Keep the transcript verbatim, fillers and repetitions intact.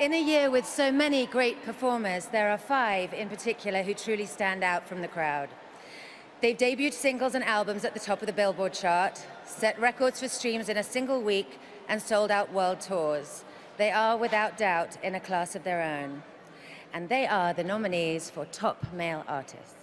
In a year with so many great performers, there are five in particular who truly stand out from the crowd. They've debuted singles and albums at the top of the Billboard chart, set records for streams in a single week, and sold out world tours. They are, without doubt, in a class of their own. And they are the nominees for Top Male Artist.